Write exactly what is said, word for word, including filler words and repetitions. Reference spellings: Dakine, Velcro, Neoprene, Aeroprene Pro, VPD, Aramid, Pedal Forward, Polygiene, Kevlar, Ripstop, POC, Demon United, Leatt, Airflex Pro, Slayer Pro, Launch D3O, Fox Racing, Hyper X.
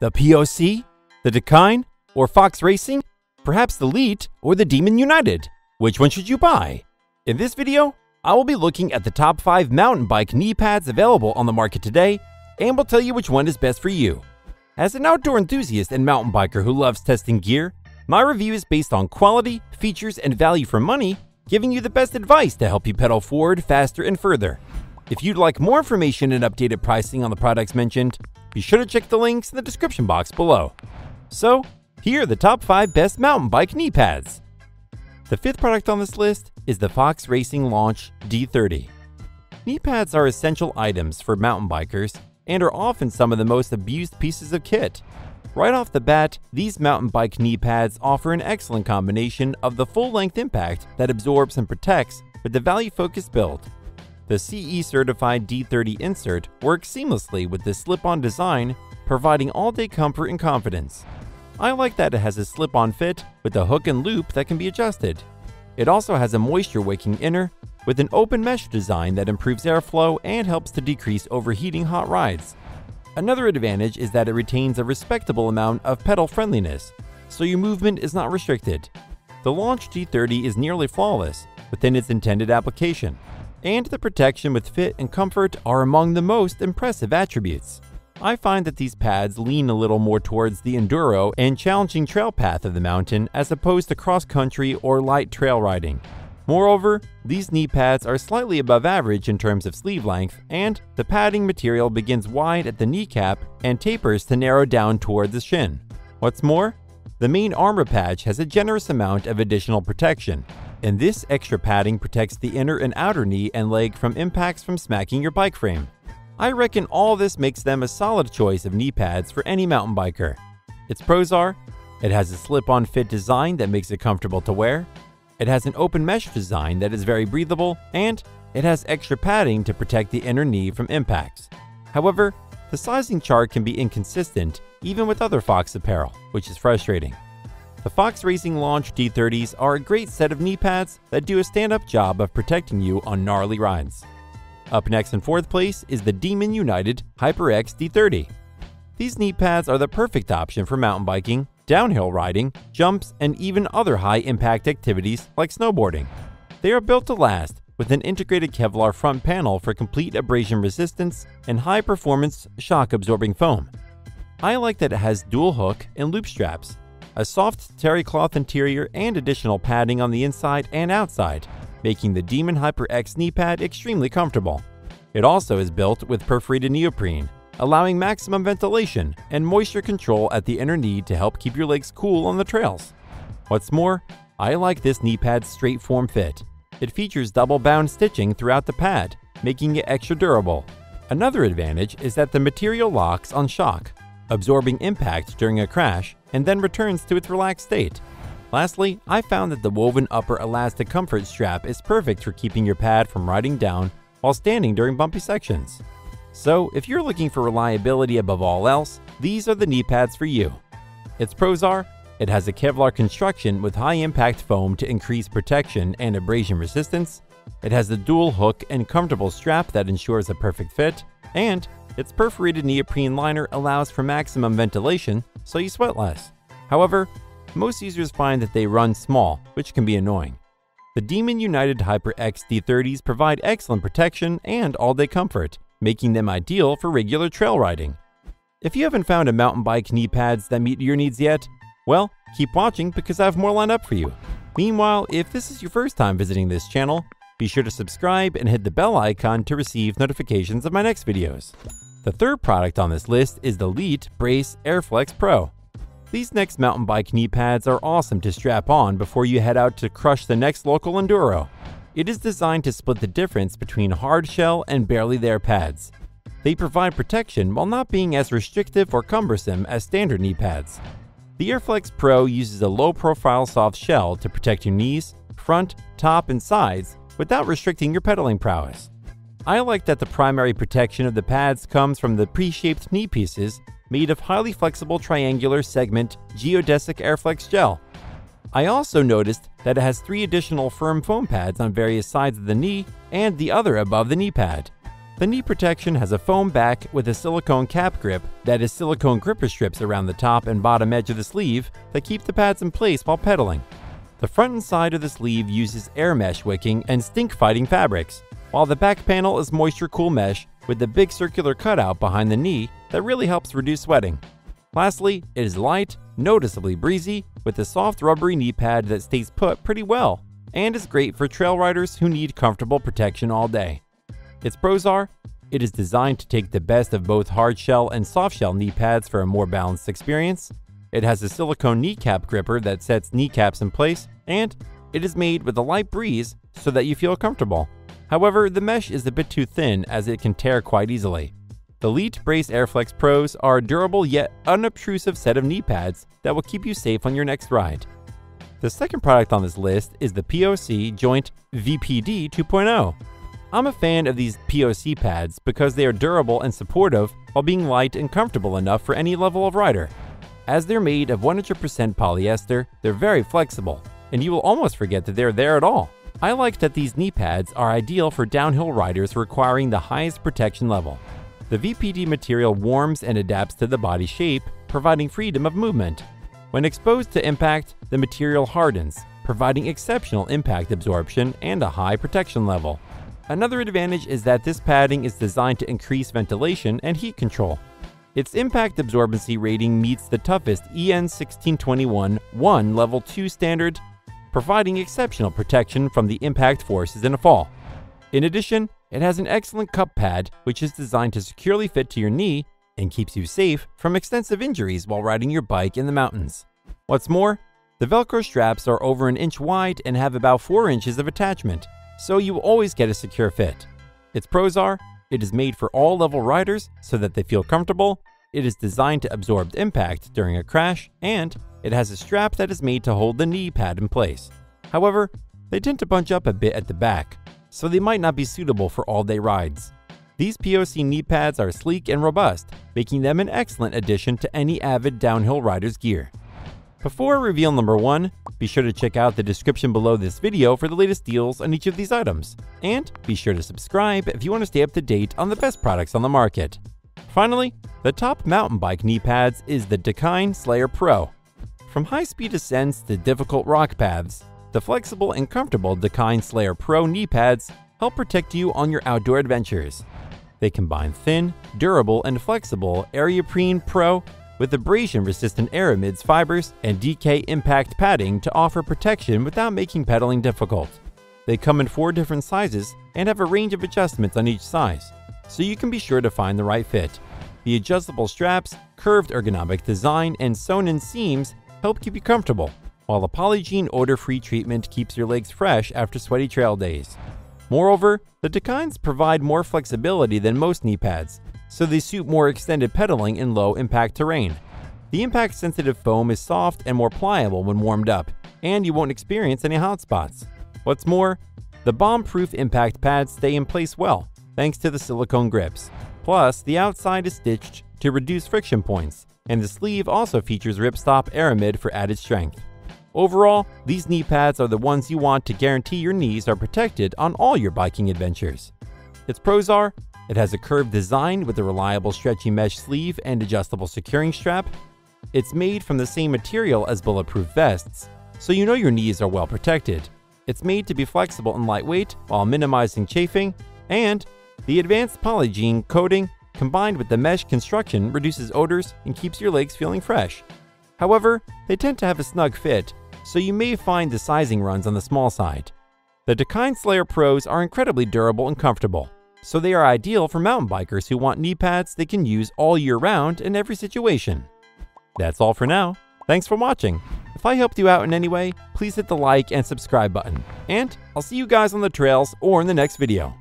The P O C, the Dakine, or Fox Racing, perhaps the Leatt or the Demon United? Which one should you buy? In this video, I will be looking at the top five mountain bike knee pads available on the market today, and will tell you which one is best for you. As an outdoor enthusiast and mountain biker who loves testing gear, my review is based on quality, features, and value for money, giving you the best advice to help you pedal forward faster and further. If you'd like more information and updated pricing on the products mentioned, be sure to check the links in the description box below. So, here are the top five best mountain bike knee pads. The fifth product on this list is the Fox Racing Launch D thirty. Knee pads are essential items for mountain bikers and are often some of the most abused pieces of kit. Right off the bat, these mountain bike knee pads offer an excellent combination of the full-length impact that absorbs and protects with the value-focused build. The C E-certified D thirty insert works seamlessly with this slip-on design, providing all-day comfort and confidence. I like that it has a slip-on fit with a hook and loop that can be adjusted. It also has a moisture-wicking inner with an open mesh design that improves airflow and helps to decrease overheating hot rides. Another advantage is that it retains a respectable amount of pedal friendliness, so your movement is not restricted. The Launch D thirty is nearly flawless within its intended application, and the protection with fit and comfort are among the most impressive attributes. I find that these pads lean a little more towards the enduro and challenging trail path of the mountain as opposed to cross-country or light trail riding. Moreover, these knee pads are slightly above average in terms of sleeve length, and the padding material begins wide at the kneecap and tapers to narrow down toward the shin. What's more, the main armor patch has a generous amount of additional protection, and this extra padding protects the inner and outer knee and leg from impacts from smacking your bike frame. I reckon all this makes them a solid choice of knee pads for any mountain biker. Its pros are, it has a slip-on fit design that makes it comfortable to wear, it has an open mesh design that is very breathable, and it has extra padding to protect the inner knee from impacts. However, the sizing chart can be inconsistent even with other Fox apparel, which is frustrating. The Fox Racing Launch D thirties are a great set of knee pads that do a stand-up job of protecting you on gnarly rides. Up next in fourth place is the Demon United Hyper X D thirty. These knee pads are the perfect option for mountain biking, downhill riding, jumps, and even other high-impact activities like snowboarding. They are built to last with an integrated Kevlar front panel for complete abrasion resistance and high-performance shock-absorbing foam. I like that it has dual hook and loop straps, a soft terry cloth interior, and additional padding on the inside and outside, making the Demon Hyper X knee pad extremely comfortable. It also is built with perforated neoprene, allowing maximum ventilation and moisture control at the inner knee to help keep your legs cool on the trails. What's more, I like this knee pad's straight form fit. It features double-bound stitching throughout the pad, making it extra durable. Another advantage is that the material locks on shock, absorbing impact during a crash and then returns to its relaxed state. Lastly, I found that the woven upper elastic comfort strap is perfect for keeping your pad from riding down while standing during bumpy sections. So, if you're looking for reliability above all else, these are the knee pads for you. Its pros are, it has a Kevlar construction with high-impact foam to increase protection and abrasion resistance, it has a dual hook and comfortable strap that ensures a perfect fit, and its perforated neoprene liner allows for maximum ventilation so you sweat less. However, most users find that they run small, which can be annoying. The Demon United Hyper X D thirties provide excellent protection and all-day comfort, making them ideal for regular trail riding. If you haven't found a mountain bike knee pads that meet your needs yet, well, keep watching because I have more lined up for you. Meanwhile, if this is your first time visiting this channel, be sure to subscribe and hit the bell icon to receive notifications of my next videos. The third product on this list is the Leatt Brace Airflex Pro. These next mountain bike knee pads are awesome to strap on before you head out to crush the next local enduro. It is designed to split the difference between hard shell and barely there pads. They provide protection while not being as restrictive or cumbersome as standard knee pads. The Airflex Pro uses a low-profile soft shell to protect your knees, front, top, and sides without restricting your pedaling prowess. I like that the primary protection of the pads comes from the pre-shaped knee pieces made of highly flexible triangular segment geodesic Airflex gel. I also noticed that it has three additional firm foam pads on various sides of the knee and the other above the knee pad. The knee protection has a foam back with a silicone cap grip that is silicone gripper strips around the top and bottom edge of the sleeve that keep the pads in place while pedaling. The front and side of the sleeve uses air mesh wicking and stink-fighting fabrics, while the back panel is moisture-cool mesh with the big circular cutout behind the knee that really helps reduce sweating. Lastly, it is light, noticeably breezy, with a soft rubbery knee pad that stays put pretty well and is great for trail riders who need comfortable protection all day. Its pros are, it is designed to take the best of both hardshell and softshell knee pads for a more balanced experience. It has a silicone kneecap gripper that sets kneecaps in place, and it is made with a light breeze so that you feel comfortable. However, the mesh is a bit too thin as it can tear quite easily. The Leatt Brace Airflex Pros are a durable yet unobtrusive set of knee pads that will keep you safe on your next ride. The second product on this list is the P O C Joint V P D two point oh. I'm a fan of these P O C pads because they are durable and supportive while being light and comfortable enough for any level of rider. As they're made of one hundred percent polyester, they're very flexible, and you will almost forget that they're there at all. I like that these knee pads are ideal for downhill riders requiring the highest protection level. The V P D material warms and adapts to the body shape, providing freedom of movement. When exposed to impact, the material hardens, providing exceptional impact absorption and a high protection level. Another advantage is that this padding is designed to increase ventilation and heat control. Its impact absorbency rating meets the toughest E N sixteen twenty-one dash one level two standard, providing exceptional protection from the impact forces in a fall. In addition, it has an excellent cup pad, which is designed to securely fit to your knee and keeps you safe from extensive injuries while riding your bike in the mountains. What's more, the Velcro straps are over an inch wide and have about four inches of attachment, so you will always get a secure fit. Its pros are, it is made for all level riders so that they feel comfortable, it is designed to absorb impact during a crash, and it has a strap that is made to hold the knee pad in place. However, they tend to bunch up a bit at the back, so they might not be suitable for all-day rides. These P O C knee pads are sleek and robust, making them an excellent addition to any avid downhill rider's gear. Before I reveal number one, be sure to check out the description below this video for the latest deals on each of these items, and be sure to subscribe if you want to stay up to date on the best products on the market. Finally, the top mountain bike knee pads is the Dakine Slayer Pro. From high-speed ascents to difficult rock paths, the flexible and comfortable Dakine Slayer Pro knee pads help protect you on your outdoor adventures. They combine thin, durable, and flexible Aeroprene Pro with abrasion-resistant Aramid's fibers and D K impact padding to offer protection without making pedaling difficult. They come in four different sizes and have a range of adjustments on each size, so you can be sure to find the right fit. The adjustable straps, curved ergonomic design, and sewn-in seams help keep you comfortable, while the Polygiene odor-free treatment keeps your legs fresh after sweaty trail days. Moreover, the Dakines provide more flexibility than most knee pads, so they suit more extended pedaling in low-impact terrain. The impact-sensitive foam is soft and more pliable when warmed up, and you won't experience any hot spots. What's more, the bomb-proof impact pads stay in place well, thanks to the silicone grips. Plus, the outside is stitched to reduce friction points, and the sleeve also features ripstop aramid for added strength. Overall, these knee pads are the ones you want to guarantee your knees are protected on all your biking adventures. Its pros are, it has a curved design with a reliable stretchy mesh sleeve and adjustable securing strap. It's made from the same material as bulletproof vests, so you know your knees are well protected. It's made to be flexible and lightweight while minimizing chafing, and the advanced Polygiene coating combined with the mesh construction reduces odors and keeps your legs feeling fresh. However, they tend to have a snug fit, so you may find the sizing runs on the small side. The Dakine Slayer Pros are incredibly durable and comfortable, so they are ideal for mountain bikers who want knee pads they can use all year round in every situation. That's all for now. Thanks for watching. If I helped you out in any way, please hit the like and subscribe button. And I'll see you guys on the trails or in the next video.